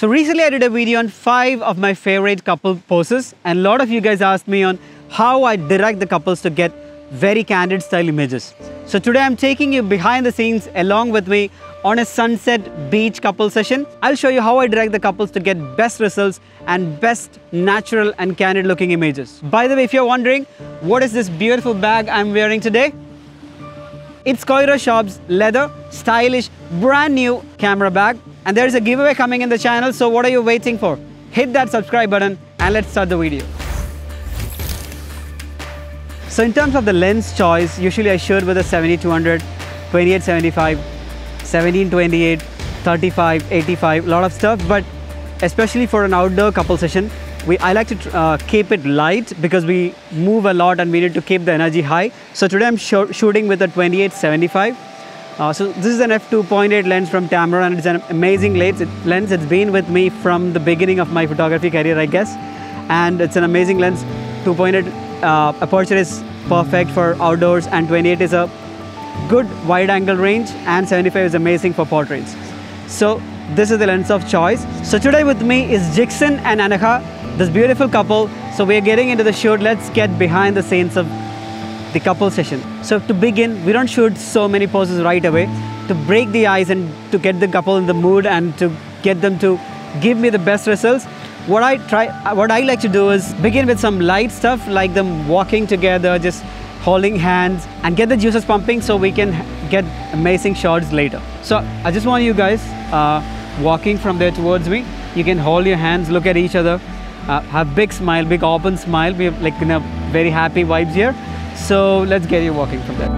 So recently I did a video on 5 of my favorite couple poses, and a lot of you guys asked me on how I direct the couples to get very candid style images. So today I'm taking you behind the scenes along with me on a sunset beach couple session. I'll show you how I direct the couples to get best results and best natural and candid looking images. By the way, if you're wondering what is this beautiful bag I'm wearing today, it's Koira Shop's leather, stylish, brand new camera bag. And there's a giveaway coming in the channel, so what are you waiting for? Hit that subscribe button and let's start the video. So in terms of the lens choice, usually I shoot with a 70-200, 28-75, 17-28, 35-85, a lot of stuff, but especially for an outdoor couple session, I like to keep it light because we move a lot and we need to keep the energy high. So today I'm shooting with a 28-75. So this is an f2.8 lens from Tamron, and it's an amazing lens. It's been with me from the beginning of my photography career, I guess. And it's an amazing lens. 2.8. Aperture is perfect for outdoors, and 28 is a good wide angle range, and 75 is amazing for portraits. So this is the lens of choice. So today with me is Jixon and Anagha, this beautiful couple. So we are getting into the shoot. Let's get behind the scenes of the couple session. So to begin, we don't shoot so many poses right away to break the ice and to get the couple in the mood and to get them to give me the best results. What I like to do is begin with some light stuff, like them walking together, just holding hands, and get the juices pumping so we can get amazing shots later. So I just want you guys walking from there towards me. You can hold your hands, look at each other, have big smile, big open smile. We're like in a very happy vibes here. So let's get you walking from there.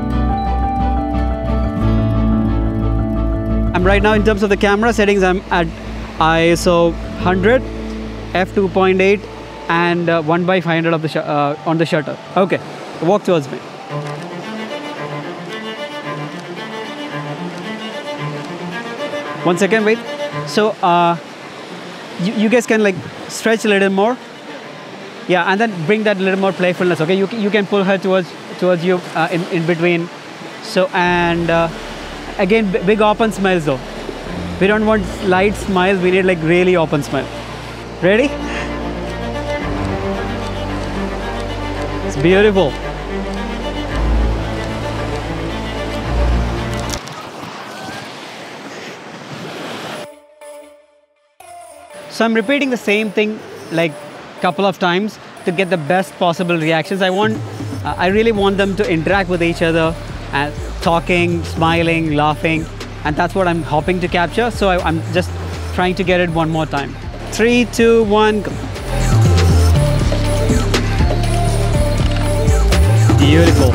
I'm right now in terms of the camera settings. I'm at ISO 100. f2.8 and 1/500 of the on the shutter. Okay, walk towards me. One second, wait. So you guys can like stretch a little more. Yeah, and then bring that little more playfulness. Okay, you can pull her towards you in between. So and again, big open smiles though. We don't want light smiles. We need like really open smile. Ready? It's beautiful. So I'm repeating the same thing like a couple of times to get the best possible reactions. I really want them to interact with each other and talking, smiling, laughing, and that's what I'm hoping to capture. So I'm just trying to get it one more time. 3, 2, 1, go. Beautiful.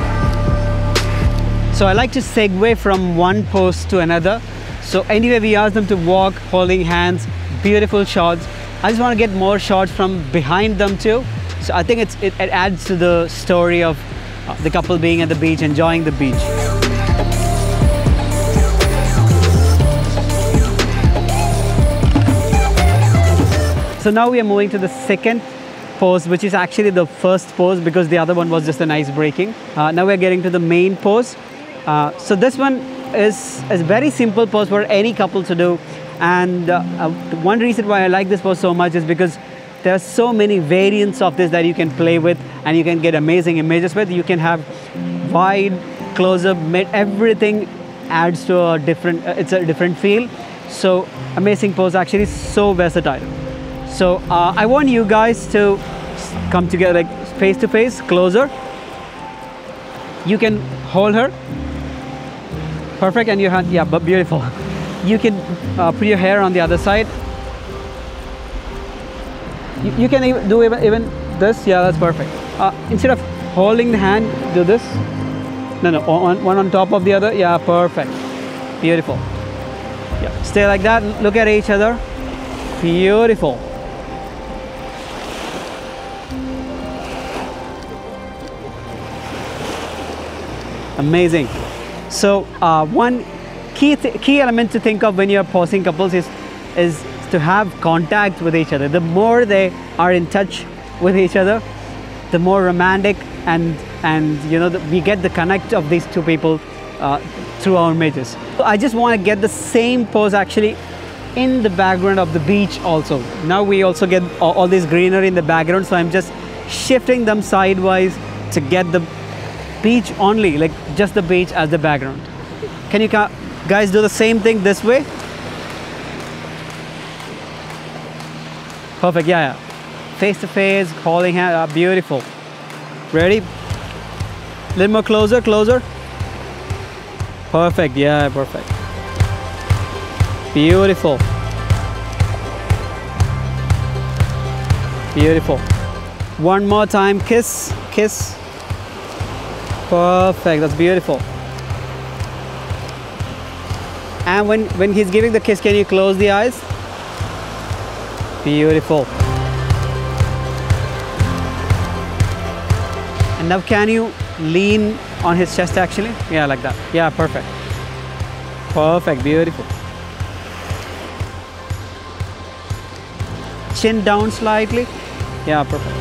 So I like to segue from one pose to another. So anyway, we ask them to walk, holding hands, beautiful shots. I just want to get more shots from behind them too. So I think it adds to the story of the couple being at the beach, enjoying the beach. So now we are moving to the second pose, which is actually the first pose because the other one was just an ice breaking. Now we're getting to the main pose. So this one is a very simple pose for any couple to do. And one reason why I like this pose so much is because there are so many variants of this that you can play with and you can get amazing images with. You can have wide, close-up, mid, everything adds to a different, it's a different feel. So amazing pose, actually so versatile. So I want you guys to come together like face to face, closer. You can hold her. Perfect, and your hand, yeah, but beautiful. You can put your hair on the other side. You can even do even this, yeah, that's perfect. Instead of holding the hand, do this. No, one on top of the other, yeah, perfect. Beautiful. Yeah, stay like that, look at each other. Beautiful. Amazing. So one key element to think of when you're posing couples is to have contact with each other. The more they are in touch with each other, the more romantic and you know, we get the connect of these two people through our images. So I just want to get the same pose actually in the background of the beach also. Now we also get all this greenery in the background, so I'm just shifting them sidewise to get the beach only, like just the beach as the background. Can you guys do the same thing this way? Perfect, yeah. Face to face, holding hand, beautiful. Ready? A little more closer, closer. Perfect, yeah, perfect. Beautiful. Beautiful. One more time, kiss, kiss. Perfect, that's beautiful. And when he's giving the kiss, can you close the eyes? Beautiful. And now can you lean on his chest actually? Yeah, like that. Yeah, perfect. Perfect, beautiful. Chin down slightly. Yeah, perfect.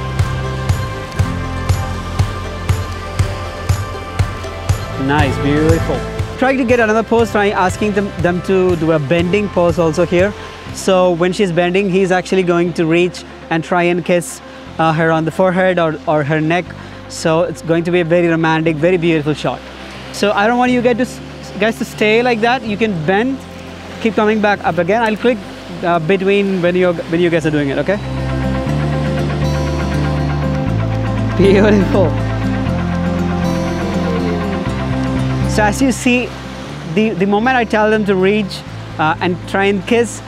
Nice, beautiful. Trying to get another pose, trying asking them to do a bending pose also here. So when she's bending, he's actually going to reach and try and kiss her on the forehead or her neck. So it's going to be a very romantic, very beautiful shot. So I don't want you guys to stay like that. You can bend, keep coming back up again. I'll click between when you guys are doing it, okay? Beautiful. So as you see, the moment I tell them to reach and try and kiss,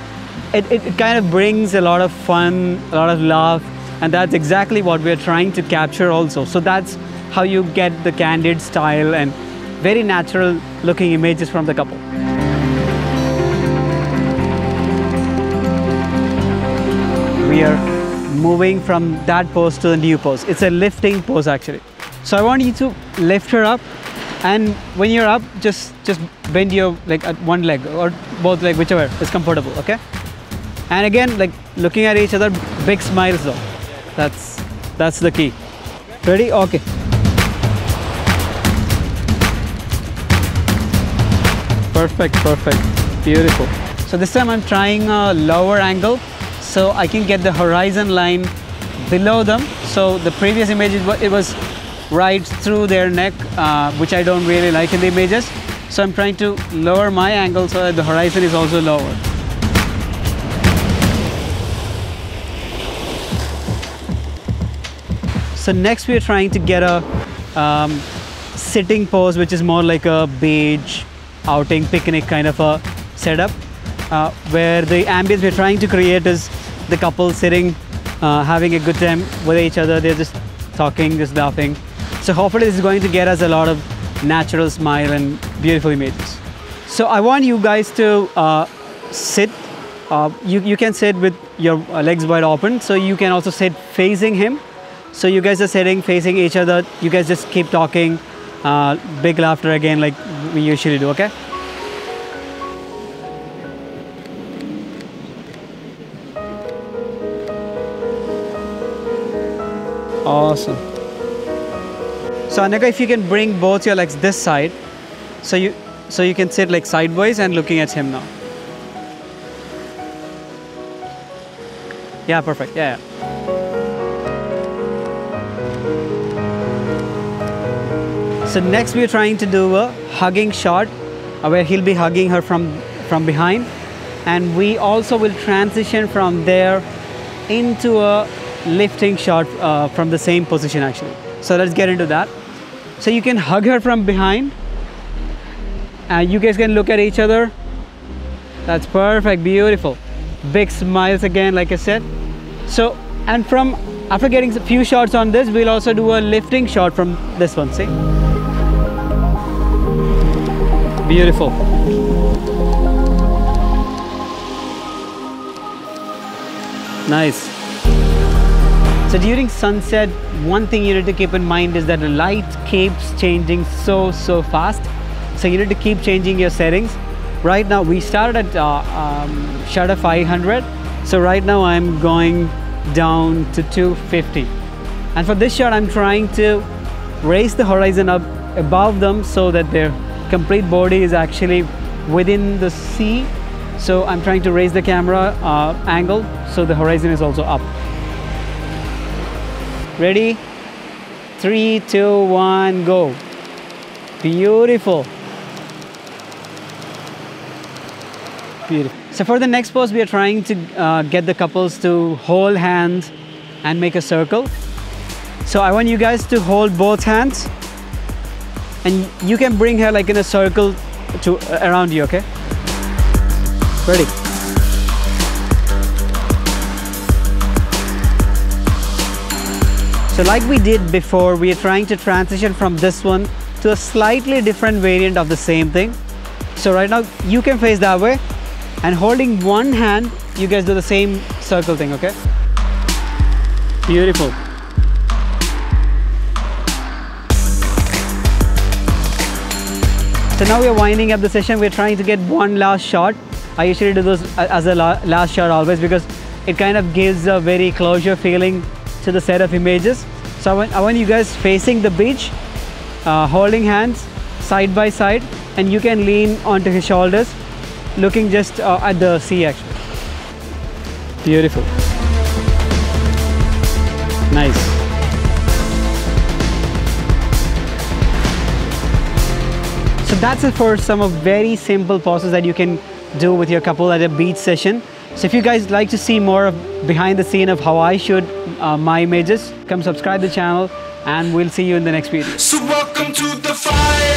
it kind of brings a lot of fun, a lot of love, and that's exactly what we're trying to capture also. So that's how you get the candid style and very natural looking images from the couple. We are moving from that pose to the new pose. It's a lifting pose actually. So I want you to lift her up. And when you're up, just bend your at one leg or both leg, whichever is comfortable, okay? And again, looking at each other, big smiles though. That's the key. Ready? Okay. Perfect, perfect, beautiful. So this time I'm trying a lower angle so I can get the horizon line below them. So the previous image, it was right through their neck, which I don't really like in the images. So I'm trying to lower my angle so that the horizon is also lower. So next we are trying to get a sitting pose, which is more like a beach outing, picnic kind of a setup, where the ambience we're trying to create is the couple sitting, having a good time with each other. They're just talking, just laughing. So hopefully this is going to get us a lot of natural smile and beautiful images. So I want you guys to sit. You can sit with your legs wide open. So you can also sit facing him. So you guys are sitting facing each other. You guys just keep talking. Big laughter again like we usually do, okay? Awesome. So Anagha, if you can bring both your legs this side, so you can sit like sideways and looking at him now. Yeah, perfect. Yeah. So next we're trying to do a hugging shot, where he'll be hugging her from behind, and we also will transition from there into a lifting shot from the same position actually. So let's get into that. So you can hug her from behind and you guys can look at each other. That's perfect, beautiful. Big smiles again, like I said. So, and from after getting a few shots on this, we'll also do a lifting shot from this one, see? Beautiful. Nice. So during sunset, one thing you need to keep in mind is that the light keeps changing so fast. So you need to keep changing your settings. Right now we started at shutter 500. So right now I'm going down to 250. And for this shot, I'm trying to raise the horizon up above them so that their complete body is actually within the sea So I'm trying to raise the camera angle so the horizon is also up. Ready? 3, 2, 1, go. Beautiful. Beautiful. So for the next pose, we are trying to get the couples to hold hands and make a circle. So I want you guys to hold both hands, and you can bring her like in a circle to around you, okay? Ready? So like we did before, we are trying to transition from this one to a slightly different variant of the same thing. So right now, you can face that way, and holding one hand, you guys do the same circle thing, okay? Beautiful. So now we are winding up the session. We are trying to get one last shot. I usually do those as a last shot always, because it kind of gives a very closure feeling to the set of images. So I want you guys facing the beach, holding hands side by side, and you can lean onto his shoulders, looking just at the sea actually. Beautiful. Nice. So that's it for some of very simple poses that you can do with your couple at a beach session. So if you guys like to see more of behind the scene of how I shoot my images, come subscribe the channel, and we'll see you in the next video. So welcome to the fire.